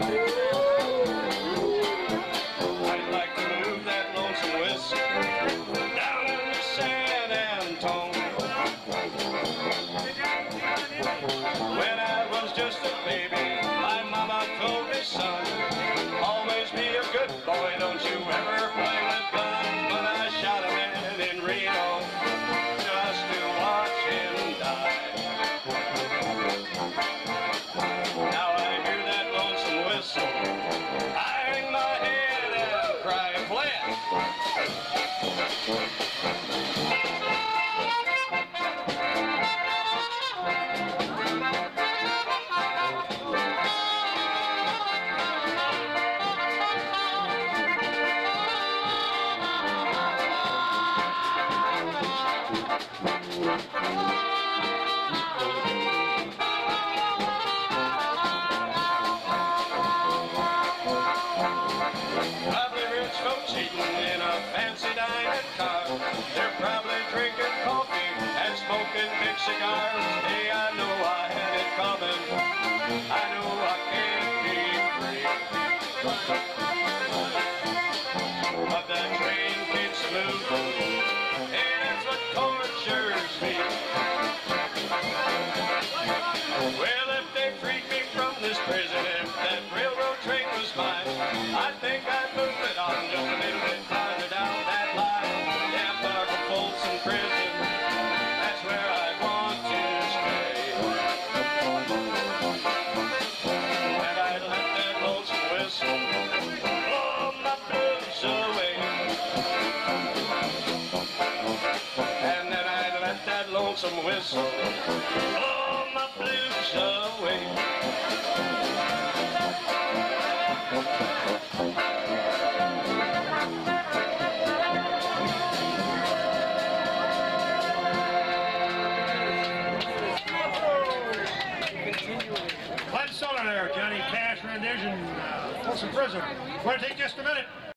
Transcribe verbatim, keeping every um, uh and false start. I'd like to move that lonesome whistle down to San Antonio. When I was just a baby, my mama told me, son, always be a good boy, don't you ever play with guns. But I shot a man in Reno just to watch him die. Now I hear that lonesome whistle, I hang my head and cry, Flint. They're probably drinking coffee and smoking big cigars. Hey, I know I had it coming. I know I can't keep free. But that train keeps moving, and that's what tortures me. Well, if they freed me from this prison, if that railroad train was mine, I think I'd move it on just a little bit farther down that line. Wilson Prison, that's where I want to stay. And I let that lonesome whistle blow my blues away. And then I let that lonesome whistle blow my blues away. Glenn Soldner, Johnny Cash rendition, uh, Wilson Prison. We're going to take just a minute.